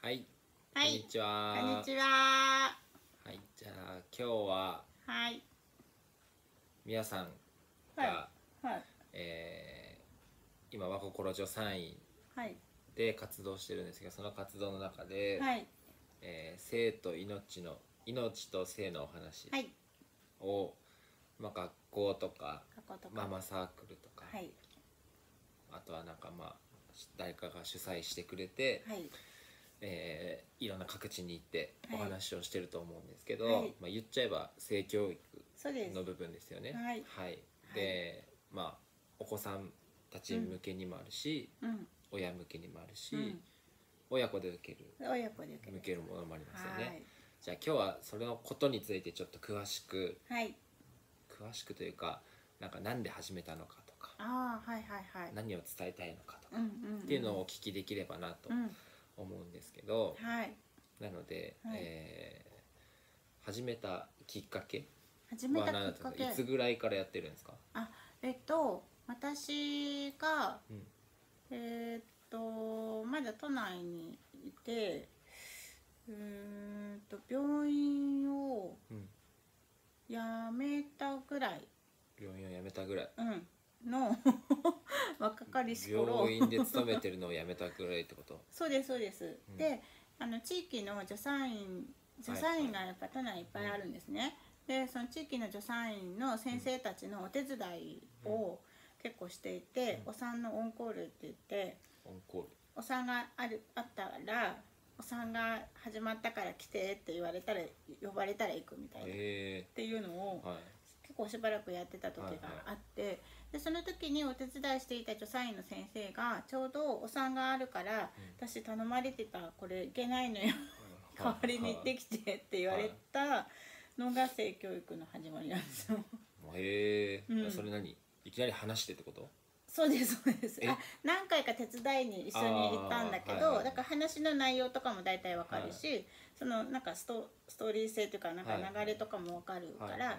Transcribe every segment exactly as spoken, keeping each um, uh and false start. はい、はい、こんにちは。こんにちは。はい、じゃあ今日は、はい、皆さんが、はいはい、えー、今和心女さんいで活動してるんですけど、その活動の中で、はい、えー、性と命の命と性のお話を、はい、まあ、学校とか、学校とかママサークルとか、はい、あとはなんかまあ誰かが主催してくれて、はい、えー、いろんな各地に行ってお話をしてると思うんですけど、はい、まあ、言っちゃえば性教育の部分ですよね。はい、はい、で、はい、まあお子さんたち向けにもあるし、うん、親向けにもあるし、うん、親子で受ける親子で受ける向けるものもありますよね。はい、じゃあ今日はそれのことについてちょっと詳しく、はい、詳しくというか、なんかなんで始めたのかとか、あ、はいはいはい、何を伝えたいのかとか、うんうんうん、っていうのをお聞きできればなと、うん、思うんですけど、はい、なので、はい、えー、始めたきっかけ始めたきっかけいつぐらいからやってるんですか？あ、えっと私が、うん、えー、っとまだ都内にいて、うんと病院を辞めたぐらい、うん、病院を辞めたぐらい、うん、の若かりし頃病院で勤めてるのをやめたくらいってことそうですそうです、うん、で、あの地域の助産院助産院がやっぱ都内いっぱいあるんですね、うん、でその地域の助産院の先生たちのお手伝いを結構していて、うん、お産のオンコールって言って、うん、オンコールお産があるあったらお産が始まったから来てって言われたら呼ばれたら行くみたいな、えー、っていうのを、はい、結構しばらくやってた時があって、はいはい、でその時にお手伝いしていた助産院の先生がちょうどお産があるから、うん、私頼まれてたこれいけないのよ代わりに行ってきてって言われたのが性教育の始まりなんですよ。へえ、うん、それ何いきなり話してってこと？そうですそうです。あ、何回か手伝いに一緒に行ったんだけど、はいはい、だから話の内容とかも大体わかるし、はい、そのなんかスト、ストーリー性というか、なんか流れとかもわかるから、はいはいはい、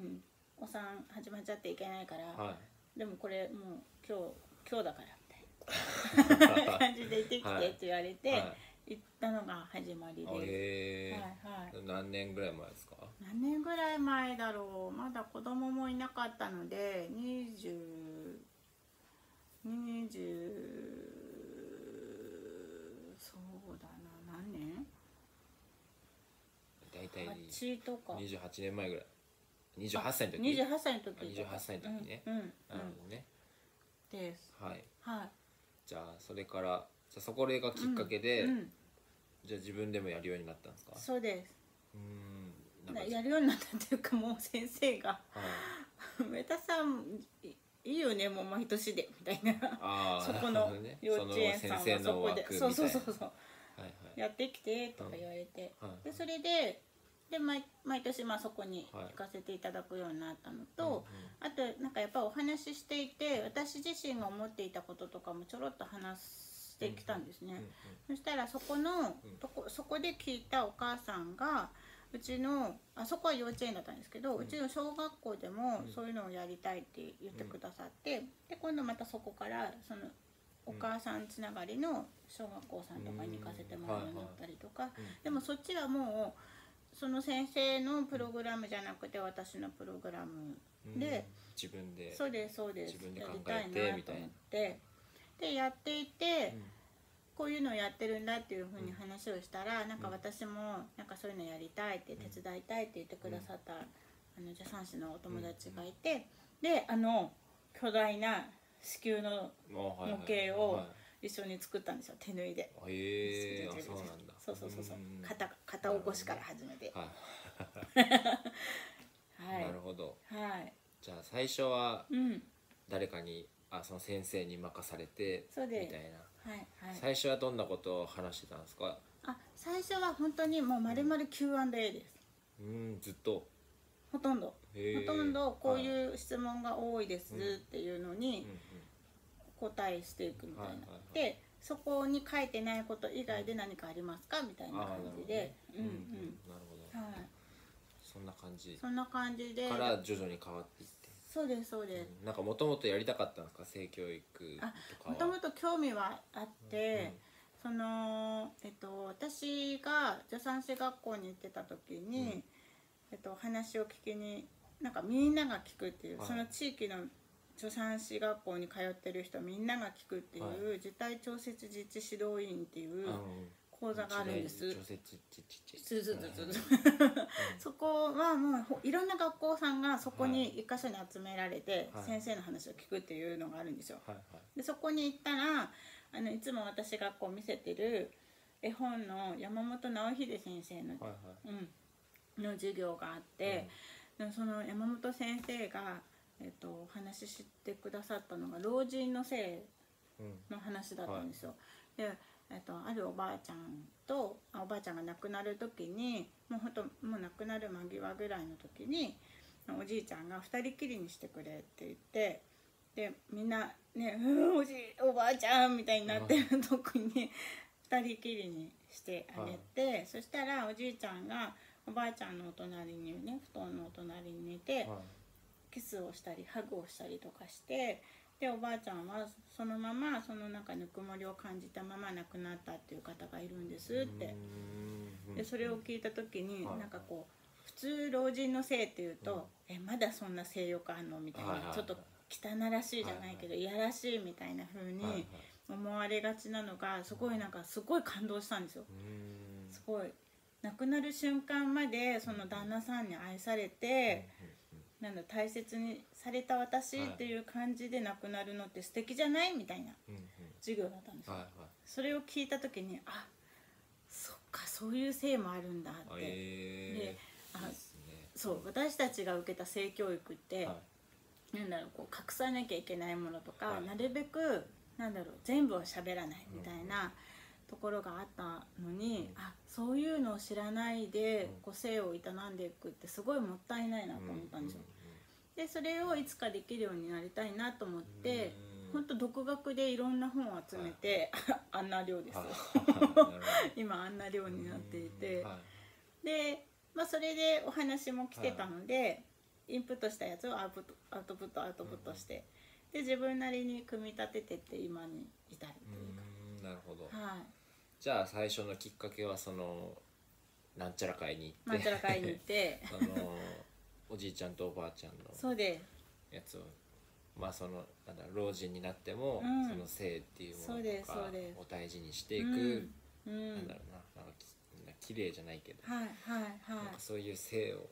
うん、お産始まっちゃっていけないから、はい、でもこれもう今日今日だからみたいな感じで行ってきてって言われて、はい、行ったのが始まりです。へー、はいはい、何年ぐらい前ですか？何年ぐらい前だろう。まだ子供もいなかったのでにじゅう、にじゅう、そうだな、何年？だいたいはちとかにじゅうはちねんまえぐらい。にじゅうはっさいの時、にじゅうはっさいの時、にじゅうはっさいの時ね、うんうんうん、なるほどね。です。はい。はい。じゃあそれから、じゃあそこがきっかけで、うんうん、じゃあ自分でもやるようになったんですか？そうです。うん。なんかやるようになったっていうか、もう先生が、はい、上田さんいいよね、もう毎年でみたいな。ああ、そこの幼稚園さんはそこで、その先生の枠みたいな。そうそうそうそう。はいはい、やってきてとか言われて、うん、はいはい、でそれで。で 毎, 毎年まあそこに行かせていただくようになったのと、はい、うんうん、あとなんかやっぱりお話ししていて私自身が思っていたこととかもちょろっと話してきたんですね、うんうんうんうん、そしたらそこのとこそこで聞いたお母さんがうちのあそこは幼稚園だったんですけど、うん、うちの小学校でもそういうのをやりたいって言ってくださって、うん、で今度またそこからそのお母さんつながりの小学校さんとかに行かせてもらうようになったりとか、うんはいはい、でもそっちはもうその先生のプログラムじゃなくて私のプログラムで、うん、自分でそうですそうです自分で考えてやりたいなと思ってでやっていて、うん、こういうのをやってるんだっていうふうに話をしたら、うん、なんか私もなんかそういうのやりたいって手伝いたいって言ってくださった、うん、あの助産師のお友達がいて、うん、であの巨大な子宮の模型を一緒に作ったんですよ、手縫いで。へえ、そうなんだ。そうそうそうそう、うん、肩肩起こしから始めて。はい。なるほど。はい。じゃあ最初は誰かに、うん、あその先生に任されてみたいな、はいはい。最初はどんなことを話してたんですか？あ、最初は本当にもうまるまる キューアンドエー です。うん、ずっと。ほとんど。ほとんどこういう質問が多いですっていうのに。うんうんうん答えしていくみたいな、はいはいはい、でそこに書いてないこと以外で何かありますかみたいな感じで、うんうん、なるほど、はい、そんな感じそんな感じでから徐々に変わっていってそうですそうです、うん、なんかもともとやりたかったんですか性教育とかは？もともと興味はあって、うんうん、そのえっと、私が助産師学校に行ってた時に、うん、えっと、話を聞きになんかみんなが聞くっていう、はい、その地域の助産師学校に通ってる人みんなが聞くっていう、はい、受胎調節実地指導員っていう講座があるんです。そこはもういろんな学校さんがそこに一箇所に集められて、はい、先生の話を聞くっていうのがあるんですよ、はいはい、でそこに行ったらあのいつも私がこう見せてる絵本の山本直秀先生の、はいはい、うん、の授業があって、うん、でその山本先生が、えっと、お話ししてくださったのが老人の性の話だったんですよ、うん、はい。でえっと、あるおばあちゃんとおばあちゃんが亡くなる時にもうほんともう亡くなる間際ぐらいの時におじいちゃんがふたりきりにしてくれって言って、でみんなね「うん、おじいおばあちゃん」みたいになってる時にふたりきりにしてあげて、はい、そしたらおじいちゃんがおばあちゃんのお隣にね、布団のお隣に寝て、はい、キスをしたりハグをしたりとかして、でおばあちゃんはそのままそのなんかぬくもりを感じたまま亡くなったっていう方がいるんですって。でそれを聞いた時に、はい、なんかこう普通老人の性っていうと「うん、えまだそんな性欲あんの?」みたいな、ちょっと汚らしいじゃないけど、はい、いやらしいみたいな風に思われがちなのがすごいなんかすごい感動したんですよ。すごい亡くなる瞬間までその旦那さんに愛されて、なんだ大切にされた私っていう感じで亡くなるのって素敵じゃないみたいな授業だったんですよ。それを聞いた時に、あ、そっかそういう性もあるんだって、えー、で、あ、そう私たちが受けた性教育って、はい、なんだろうこう隠さなきゃいけないものとか、はい、なるべくなんだろう全部は喋らないみたいなところがあったのに、うん、あそういうのを知らないで個性を営んでいくってすごいもったいないなと思ったんですよ。でそれをいつかできるようになりたいなと思って、うん、ほんと独学でいろんな本を集めて、はい、あんな量ですよ今あんな量になっていて、はい、で、まあ、それでお話も来てたので、はい、インプットしたやつをアウトプットアウトプットして、うん、で自分なりに組み立ててって今に至るというか。うん、なるほど、はい。じゃあ最初のきっかけはそのなんちゃら会に行ってなんちゃら会に行ってそのおじいちゃんとおばあちゃんのやつを、まあそのなんだ老人になっても、うん、その性っていうものとかを大事にしていく、うん、なんだろうな、なんかきれいじゃないけど、はいはいはい、なんかそういう性を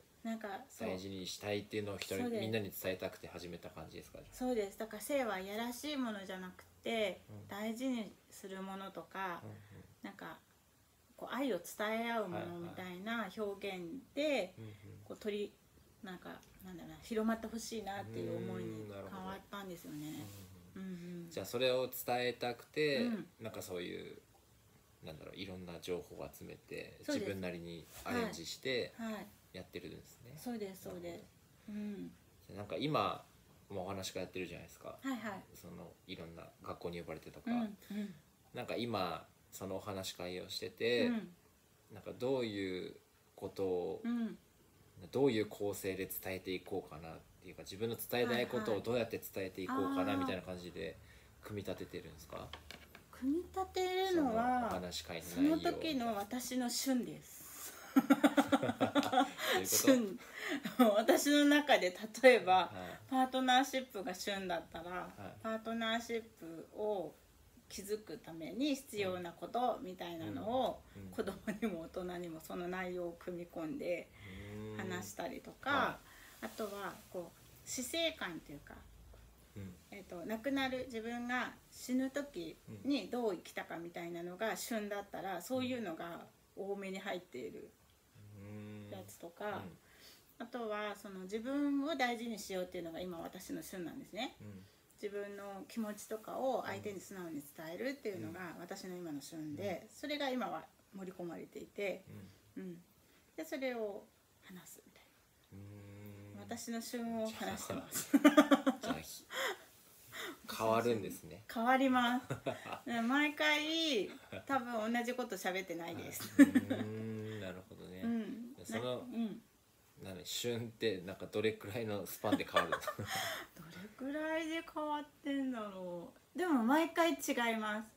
大事にしたいっていうのを一人みんなに伝えたくて始めた感じですかね。そうです。だから性はいやらしいものじゃなくて、うん、大事にするものとか、うんうん、なんかこう愛を伝え合うものみたいな表現でこう取りなんかなんだろうな広まってほしいなっていう思いに変わったんですよね。じゃあそれを伝えたくて、うん、なんかそういうなんだろういろんな情報を集めて自分なりにアレンジしてやってるんですね。そうですそうです。うん、なんか今もお話からやってるじゃないですか。はいはい。そのいろんな学校に呼ばれてとか、うんうん、なんか今そのお話し会をしてて、うん、なんかどういうことを、うん、どういう構成で伝えていこうかなっていうか自分の伝えないことをどうやって伝えていこうかなみたいな感じで組み立ててるんですか？組み立てるのはそのお話し会の内容、その時の私の旬です。旬私の中で例えば、はい、パートナーシップが旬だったら、はい、パートナーシップを気づくために必要なことみたいなのを子供にも大人にもその内容を組み込んで話したりとか、あとはこう死生観というか、えと亡くなる自分が死ぬ時にどう生きたかみたいなのが旬だったらそういうのが多めに入っているやつとか、あとはその自分を大事にしようっていうのが今私の旬なんですね。自分の気持ちとかを相手に素直に伝えるっていうのが私の今の旬で、それが今は盛り込まれていて、うん、でそれを話すみたいな、私の旬を話してます。変わるんですね。変わります。毎回多分同じこと喋ってないです。なるほどね。その旬ってなんかどれくらいのスパンで変わるの？どれくらいで変わってんだろう。でも毎回違います。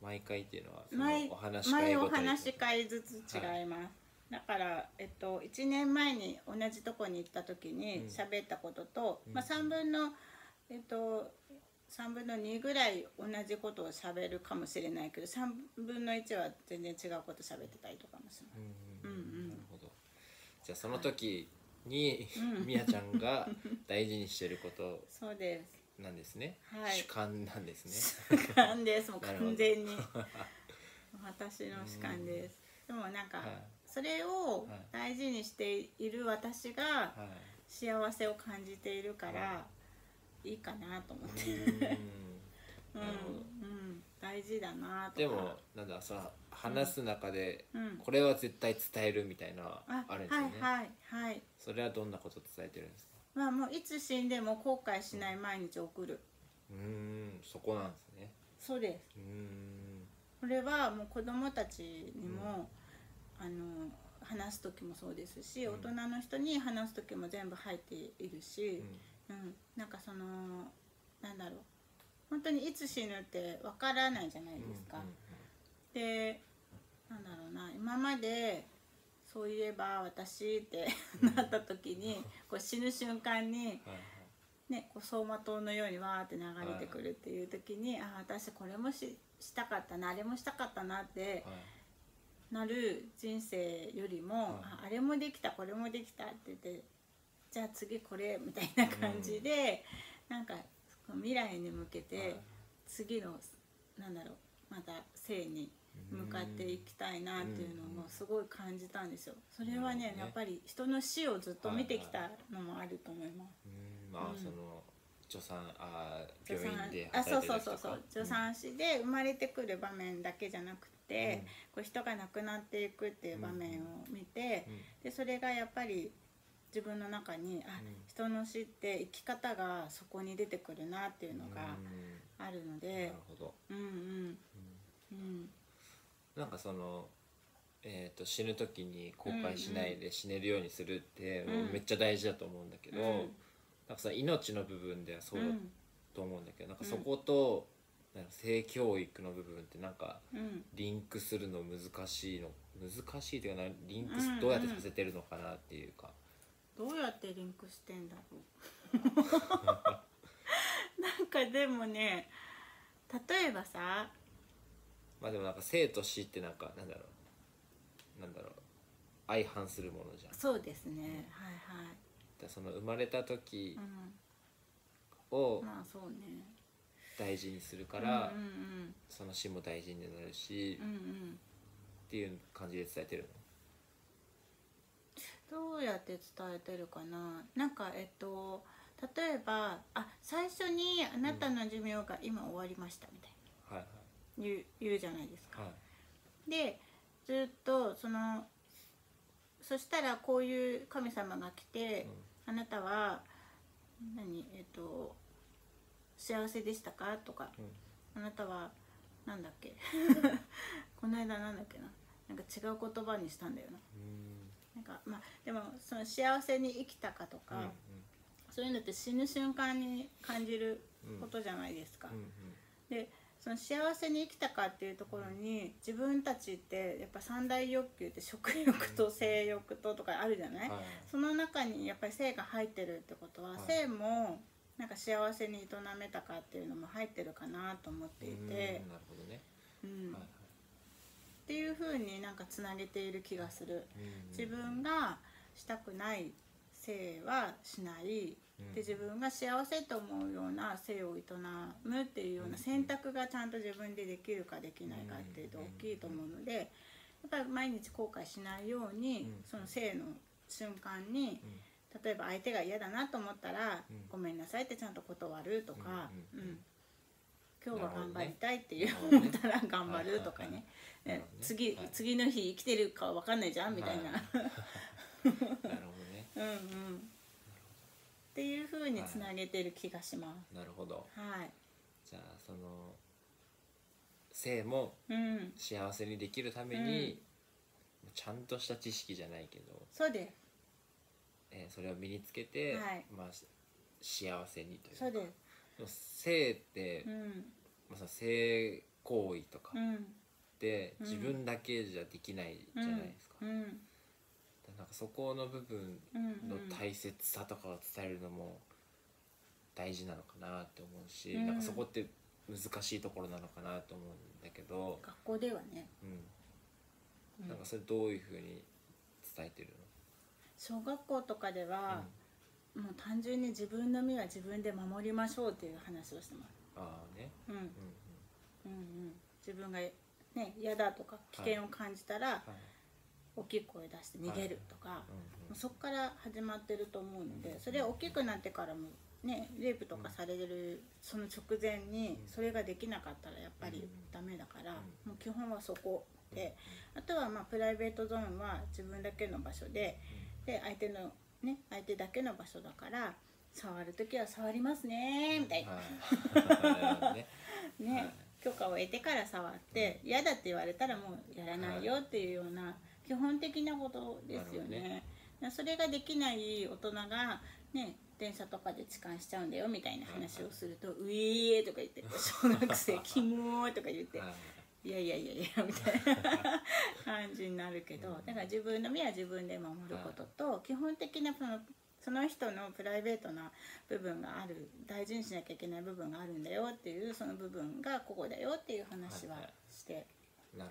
毎回っていうのはそのお話し会ごとに、毎お話し会ずつ違います、はい、だから、えっと、いちねんまえに同じとこに行った時に喋ったことと、うん、まあさんぶんの、えっと、さんぶんのにぐらい同じことを喋るかもしれないけど、さんぶんのいちは全然違うこと喋ってたりとかもします。なるほど。じゃあその時に、はい、みやちゃんが大事にしてることそうですなんですね。はい、主観なんですね。主観です。もう完全に私の主観です。でもなんか、はい、それを大事にしている私が幸せを感じているから、はい、いいかなと思って。うん、うん、大事だなとか。でもなんだその話す中で、うん、これは絶対伝えるみたいなあるんですよね。はいはいはい。それはどんなこと伝えてるんですか。まあもういつ死んでも後悔しない毎日を送る。うん、そこなんですね。そうです。うん。これはもう子供たちにも、うん、あの話す時もそうですし、うん、大人の人に話す時も全部入っているし、うん、うん、なんかそのなんだろう、本当にいつ死ぬってわからないじゃないですか。で、なんだろうな、今までそういえば私ってなった時に、うん、こう死ぬ瞬間に、はいはい、ね、こう走馬灯のようにわーって流れてくるっていう時に、はい、ああ私これもし、したかったなあれもしたかったなってなる人生よりも、はい、あ, あれもできたこれもできたって言ってじゃあ次これみたいな感じで、うん、なんか未来に向けて次の、はい、なんだろうまた生に向かっていきたいなっていうのをすごい感じたんですよ。それはね、やっぱり人の死をずっと見てきたのもあると思います。まあその助産あ病院で働いてる人か、あそうそうそうそう助産師で生まれてくる場面だけじゃなくて、こう人が亡くなっていくっていう場面を見て、でそれがやっぱり自分の中にあ人の死って生き方がそこに出てくるなっていうのがあるので、うんうんうん、なんかその、えー、と死ぬ時に後悔しないで死ねるようにするって、うん、めっちゃ大事だと思うんだけど、うん、なんかさ命の部分ではそうだと思うんだけど、うん、なんかそこと、うん、なんか性教育の部分ってなんか、うん、リンクするの難しいの難しいというかな、リンクすどうやってさせてるのかなっていうか、うんうん、どうやってリンクしてんだろうなんかでもね、例えばさまあでもなんか生と死ってなんかなんだろうなんだろう相反するものじゃん。そうですね、うん、はいはい。だその生まれた時を大事にするからその死も大事になるし、うん、うん、っていう感じで伝えてるの。どうやって伝えてるかな。なんかえっと例えばあ最初にあなたの寿命が今終わりましたみたいな。はいはい。言う、言うじゃないですか、はい、でずっとそのそしたらこういう神様が来て、うん、あなたは何、えっと、幸せでしたかとか、うん、あなたはなんだっけこの間なんだっけな、なんか違う言葉にしたんだよな、うん、なんかまあでもその幸せに生きたかとか、うんうん、そういうのって死ぬ瞬間に感じることじゃないですか。でその幸せに生きたかっていうところに自分たちってやっぱ三大欲求って食欲と性欲ととかあるじゃない、はい、その中にやっぱり性が入ってるってことは、はい、性もなんか幸せに営めたかっていうのも入ってるかなと思っていて、っていうふうになんかつなげている気がする。自分がしたくない性はしないで、自分が幸せと思うような性を営むっていうような選択がちゃんと自分でできるかできないかっていうと大きいと思うので、やっぱり毎日後悔しないようにその性の瞬間に例えば相手が嫌だなと思ったら「ごめんなさい」ってちゃんと断るとか「うん、今日は頑張りたい」っていう思ったら頑張るとかね「次次の日生きてるか分かんないじゃん」みたいな。うんうんっていう風につなげてる気がします。なるほど。はい。じゃあその性も幸せにできるために、うん、ちゃんとした知識じゃないけど、そうです。えー、それを身につけて、はい、まあ幸せにというか。そうです。性って、うん、まあその性行為とかって自分だけじゃできないじゃないですか。なんかそこの部分の大切さとかを伝えるのも大事なのかなって思うし、うん、なんかそこって難しいところなのかなと思うんだけど、学校ではね、うん、なんかそれどういうふうに伝えてるの？小学校とかでは、うん、もう単純に自分の身は自分で守りましょうっていう話をしてます。ああね、うん、うんうんうん、自分がね嫌だとか危険を感じたら、はいはい、大きい声出して逃げるとか、そこから始まってると思うので、それは大きくなってからもね、レイプとかされるその直前にそれができなかったらやっぱりダメだから、もう基本はそこで、あとはまあプライベートゾーンは自分だけの場所で、で相手のね、相手だけの場所だから、触るときは触りますねみたいなね、許可を得てから触って嫌だって言われたらもうやらないよっていうような基本的なことですよね。それができない大人がね、電車とかで痴漢しちゃうんだよみたいな話をすると「うえー」とか言って「小学生キモー」とか言って「いやいやいやいや」みたいな感じになるけど、だから自分の身は自分で守ることと、基本的なその、その人のプライベートな部分がある、大事にしなきゃいけない部分があるんだよっていう、その部分がここだよっていう話はしてます。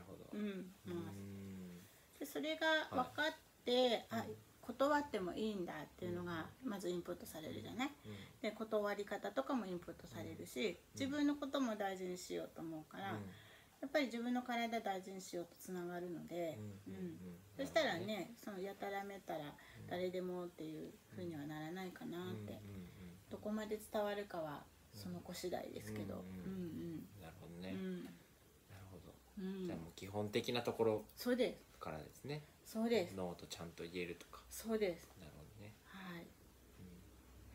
でそれが分かって、はい、あ、断ってもいいんだっていうのがまずインプットされるじゃない、うん、で断り方とかもインプットされるし、自分のことも大事にしようと思うから、うん、やっぱり自分の体大事にしようとつながるので、そしたらね、そのやたらめたら誰でもっていうふうにはならないかなって、うん、どこまで伝わるかはその子次第ですけど。なるほどね、うん、なるほど、うん、じゃあもう基本的なところ、そうですからですね。そうです。ノーとちゃんと言えるとか。そうです。なるほどね。はい。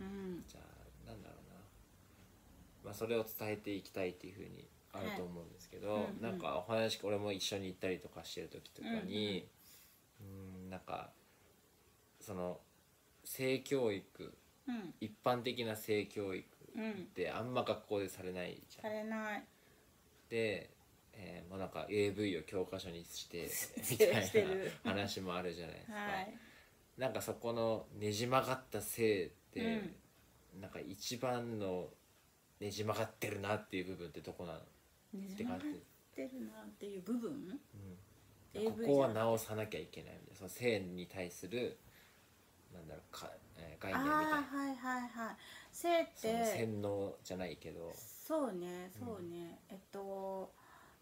うん。うん、じゃあなんだろうな。まあそれを伝えていきたいっていうふうにあると思うんですけど、はい、うんうん、なんかお話、俺も一緒に行ったりとかしてる時とかに、うん、うん、うん、なんかその性教育、うん、一般的な性教育ってあんま学校でされないじゃん。されない。で。えー、もうなんか エーブイ を教科書にしてみたいな話もあるじゃないですか。はい、なんかそこのねじ曲がった性って、うん、なんか一番のねじ曲がってるなっていう部分ってどこなの？ねじ曲がってるなっていう部分？うん、ここは直さなきゃいけないみたいな、その性に対するなんだろうか、えー、概念みたいな。はいはいはい。性ってその洗脳じゃないけど。そうねそうね、うん、えっと。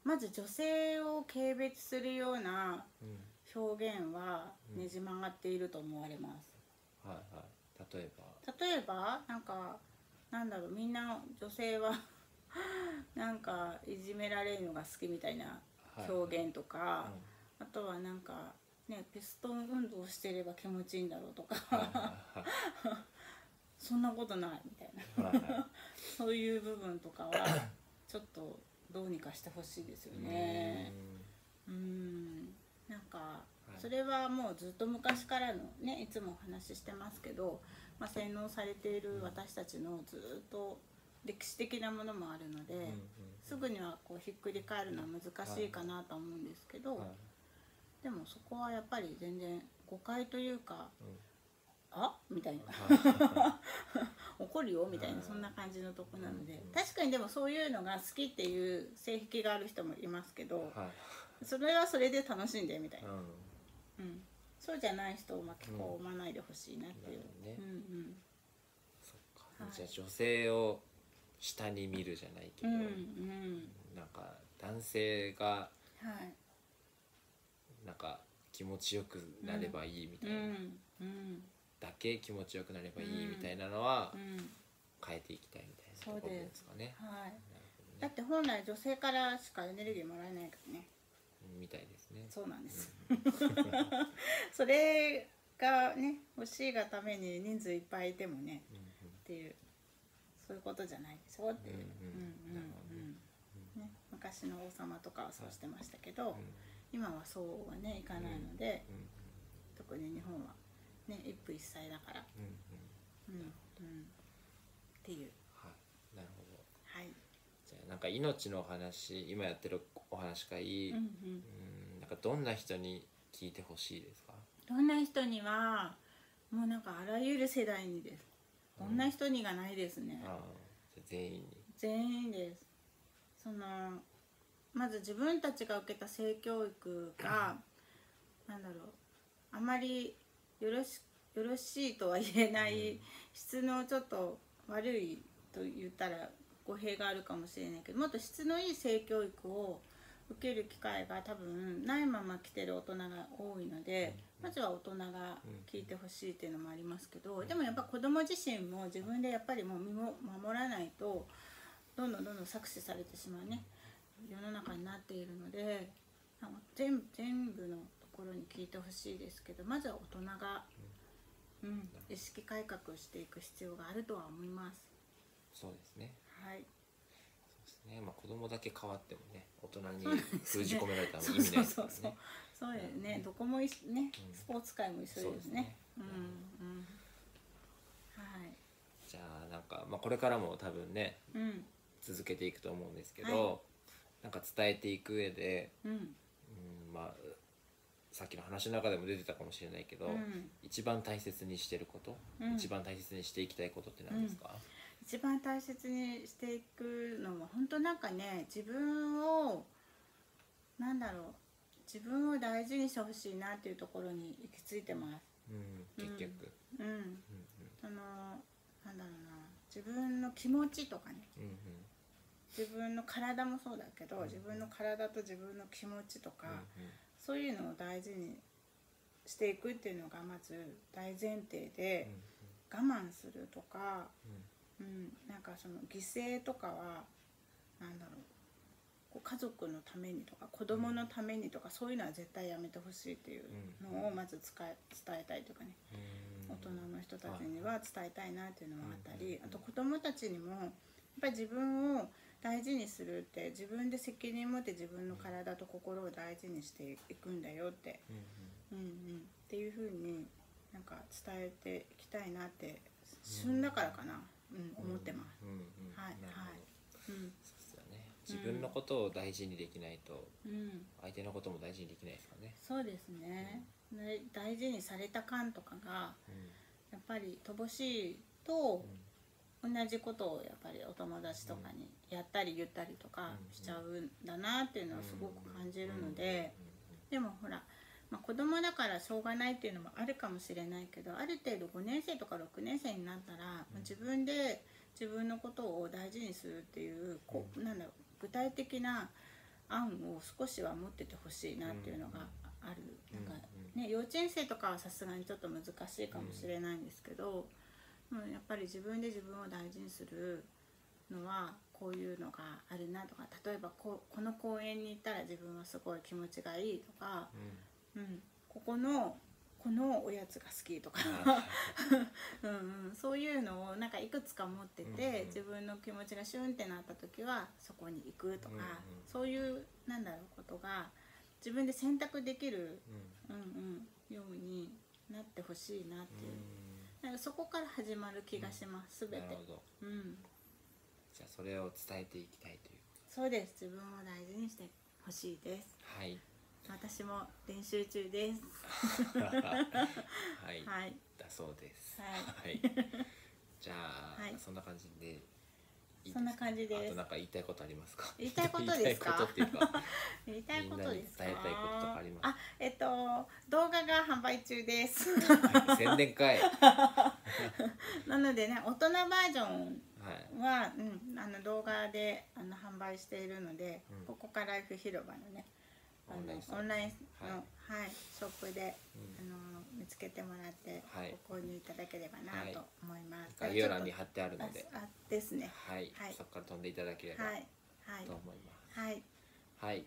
まず女性を軽蔑するような表現はねじ曲がっていると思われます。うんうん、はいはい。例えば。例えばなんかなんだろう、みんな女性はなんかいじめられるのが好きみたいな表現とか、はいはい、あとはなんかねピストン運動してれば気持ちいいんだろうとか、そんなことないみたいな、はい、はい、そういう部分とかはちょっと。どうにかしてほしいですよね。うん、なんかそれはもうずっと昔からのね、いつもお話ししてますけど、まあ、洗脳されている私たちのずっと歴史的なものもあるので、すぐにはこうひっくり返るのは難しいかなと思うんですけど、でもそこはやっぱり全然誤解というか、あみたいな怒るよみたいな、そんな感じのとこなので、確かにでもそういうのが好きっていう性癖がある人もいますけど、それはそれで楽しんでみたいな、うん、そうじゃない人を巻き込まないでほしいなっていう。じゃあ女性を下に見るじゃないけど、なんか男性がなんか気持ちよくなればいいみたいな。だけ気持ちよくなればいいみたいなのは変えていきたいみたいなところですかね。だって本来女性からしかエネルギーもらえないからね。みたいですね。そうなんです。それがね欲しいがために人数いっぱいいてもね、うん、うん、っていう、そういうことじゃないでしょっていう。昔の王様とかはそうしてましたけど、はい、うん、今はそうはねいかないので、うん、うん、特に日本は。ね、一夫一妻だから。うんうん。っていう。はい。なるほど。はい。じゃあなんか命のお話、今やってるお話会、うんうん、うんなんかどんな人に聞いてほしいですか？どんな人にはもうなんかあらゆる世代にです。どんな人にがないですね。うん、あ全員に。全員です。そのまず自分たちが受けた性教育がなんだろうあまりよろしよろしいとは言えない、うん、質のちょっと悪いと言ったら語弊があるかもしれないけど、もっと質のいい性教育を受ける機会が多分ないまま来てる大人が多いので、まずは大人が聞いてほしいっていうのもありますけど、でもやっぱ子ども自身も自分でやっぱりもう身も守らないとどんどんどんどん搾取されてしまうね世の中になっているので、全全部のところに聞いてほしいですけど、まずは大人が、うん、意識改革をしていく必要があるとは思います。そうですね。はい。そうですね。まあ子供だけ変わってもね、大人に封じ込められたら意味ないですからね。そうそうそう。そうですね。うん、どこもいね、スポーツ界も一緒ですね。うんうん。はい。じゃあなんかまあこれからも多分ね、うん、続けていくと思うんですけど、はい、なんか伝えていく上で、うん、うん、まあさっきの話の中でも出てたかもしれないけど、うん、一番大切にしてること、うん、一番大切にしていきたいことって何ですか？うん一番大切にしていくのは本当なんかね、自分をなんだろう自分を大事にしてほしいなっていうところに行き着いてます。うん、結局。うん。うんうん、そのなんだろうな自分の気持ちとかね、うんうん、自分の体もそうだけど、うんうん、自分の体と自分の気持ちとか、うんうん、そういうのを大事にしていくっていうのがまず大前提で、うんうん、我慢するとか。うんうん、なんかその犠牲とかはなんだろうこう家族のためにとか子供のためにとか、うん、そういうのは絶対やめてほしいっていうのをまず使え伝えたいというかね、うん、大人の人たちには伝えたいなっていうのもあったり、うん、あと子供たちにもやっぱり自分を大事にするって自分で責任持って自分の体と心を大事にしていくんだよって、うんうんうんうん、っていうふうになんか伝えていきたいなって旬だからかな。うん、思ってます。はいはい。うん。そうだね。自分のことを大事にできないと、うん、相手のことも大事にできないですからね。そうですね。うん、大事にされた感とかが、うん、やっぱり乏しいと、うん、同じことをやっぱりお友達とかにやったり言ったりとかしちゃうんだなっていうのはすごく感じるので、でもほら。まあ子供だからしょうがないっていうのもあるかもしれないけど、ある程度ごねん生とかろくねん生になったら自分で自分のことを大事にするっていう、こうなんだろう具体的な案を少しは持っててほしいなっていうのがある。なんかね幼稚園生とかはさすがにちょっと難しいかもしれないんですけど、やっぱり自分で自分を大事にするのはこういうのがあるなとか、例えば こ, この公園に行ったら自分はすごい気持ちがいいとか。うん、ここのこのおやつが好きとかうん、うん、そういうのをなんかいくつか持ってて、うんうん、自分の気持ちがシュンってなった時はそこに行くとか、うんうん、そういうなんだろうことが自分で選択できる、うんうんうん、ようになってほしいなっていう、うん、なんかそこから始まる気がします、うん、全て。なるほど、うん、じゃあそれを伝えていきたいという。そうです。自分を大事にしてほしいです。はい。私も練習中です。はい、はい、だそうです。はい。はい、じゃあ、はい、そんな感じで。いいですか？そんな感じです。あとなんか言いたいことありますか？言いたいことですか？言いたいことっていうか。言いたいことですか？伝えたいこととかありますか？あ、えっと動画が販売中です。宣伝会。なのでね、大人バージョン。は、うん、あの動画で、あの販売しているので、うん、ここからライフ広場のね。オンラインの、はいはい、ショップで、うん、あの見つけてもらって、はい、ご購入いただければなと思います。概要欄に貼ってあるので、あですね。はい、はい、そこから飛んでいただければ、はい、と思います。はい、はい、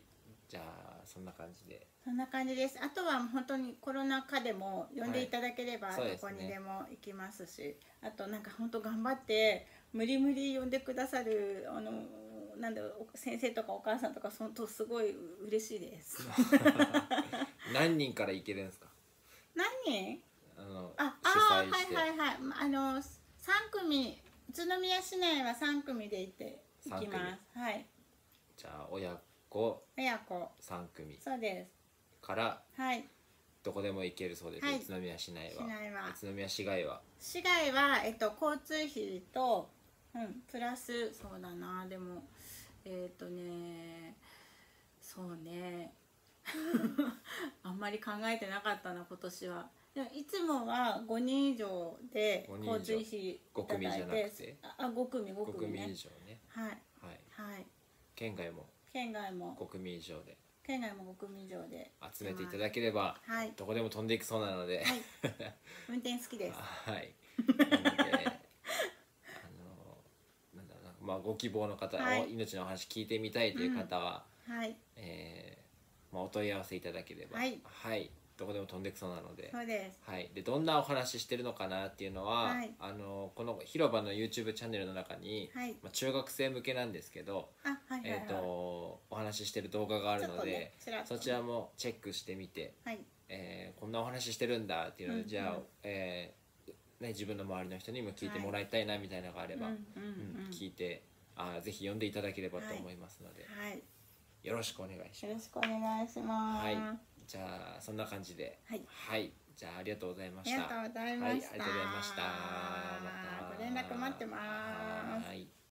じゃあそんな感じで。そんな感じです。あとは本当にコロナ禍でも呼んでいただければ、はいね、どこにでも行きますし、あとなんか本当頑張って無理無理呼んでくださるあの。なんだ先生とかお母さんとかそのとすごい嬉しいです。何人から行けるんですか？何人？あのああはいはいはいあの三組宇都宮市内は三組で行って行きます。はい。じゃあ親子親子さん組そうですから、はい、どこでも行けるそうです、はい、宇都宮市内は。宇都宮市外は市外は、えっと、交通費と、うん、プラスそうだなでもえっとねそうねあんまり考えてなかったな今年は。でもいつもはごにん以上で交通費ご組じゃなくてあご組ご組ねご組以上ねはいはい、はい、県外も県外もご組以上で県外もご組以上で集めていただければ、はい、どこでも飛んでいくそうなので、はい、運転好きですはいまあご希望の方、はい、命の話聞いてみたいという方は、うん、はいえーまあ、お問い合わせいただければはい、はい、どこでも飛んでくそうなのでそうです、はい、でどんなお話してるのかなっていうのは、はい、あのこの広場の YouTube チャンネルの中に、はいまあ、中学生向けなんですけどお話ししてる動画があるので、ね、そちらもチェックしてみて、はいえー、こんなお話してるんだっていうので、うんうん、じゃあ、えーね、自分の周りの人にも聞いてもらいたいなみたいなのがあれば聞いてあぜひ読んでいただければと思いますので、はい、よろしくお願いします。よろしくお願いします、はい、じゃあそんな感じで、はいはい、じゃあありがとうございました。ありがとうございました。ご連絡待ってます。はい。